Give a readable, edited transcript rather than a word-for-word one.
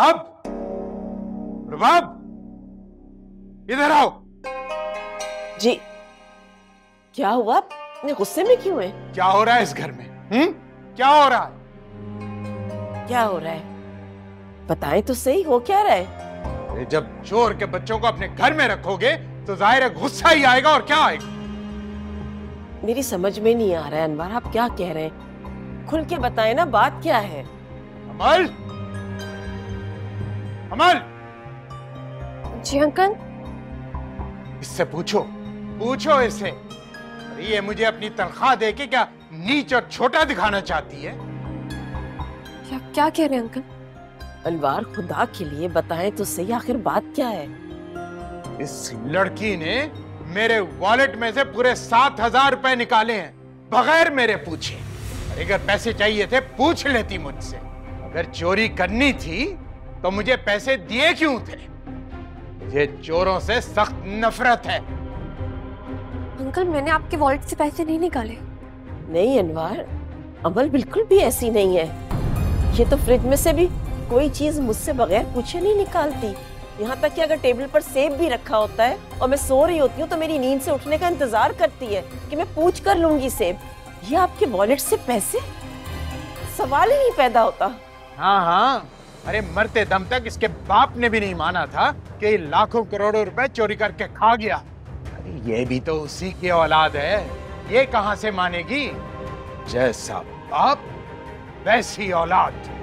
अब रुबाब इधर आओ। जी क्या हुआ? आपने गुस्से में क्यों है? क्या हो रहा है इस घर में? क्या हो रहा है? क्या हो रहा है बताएं तो सही, हो क्या रहा है? जब चोर के बच्चों को अपने घर में रखोगे तो जाहिर है गुस्सा ही आएगा और क्या आएगा। मेरी समझ में नहीं आ रहा है अनवर, आप क्या कह रहे हैं? खुल के बताए ना, बात क्या है? अमल, अमल। जी अंकल। इससे पूछो इसे, अरे ये मुझे अपनी तनख्वाह देके क्या नीच और छोटा दिखाना चाहती है? क्या कह रहे हैं अंकल? अलवार खुदा के लिए बताएं तो सही, आखिर बात क्या है? इस लड़की ने मेरे वॉलेट में से पूरे 7,000 रुपए निकाले हैं बगैर मेरे पूछे। अगर पैसे चाहिए थे पूछ लेती मुझसे, अगर चोरी करनी थी तो मुझे पैसे दिए क्यों थे? मुझे चोरों से सख्त नफरत है। अंकल मैंने आपके वॉलेट से पैसे नहीं निकाले। नहीं अनवर, अमल बिल्कुल भी ऐसी नहीं है। ये तो फ्रिज में से भी कोई चीज मुझसे बगैर पूछे नहीं निकालती। यहाँ तक कि अगर टेबल पर सेब भी रखा होता है और मैं सो रही होती हूँ तो मेरी नींद से उठने का इंतजार करती है कि मैं पूछ कर लूंगी सेब। ये आपके वॉलेट से पैसे? सवाल ही नहीं पैदा होता। हाँ, अरे मरते दम तक इसके बाप ने भी नहीं माना था कि ये लाखों करोड़ों रुपए चोरी करके खा गया। अरे ये भी तो उसी की औलाद है, ये कहां से मानेगी? जैसा बाप वैसी औलाद।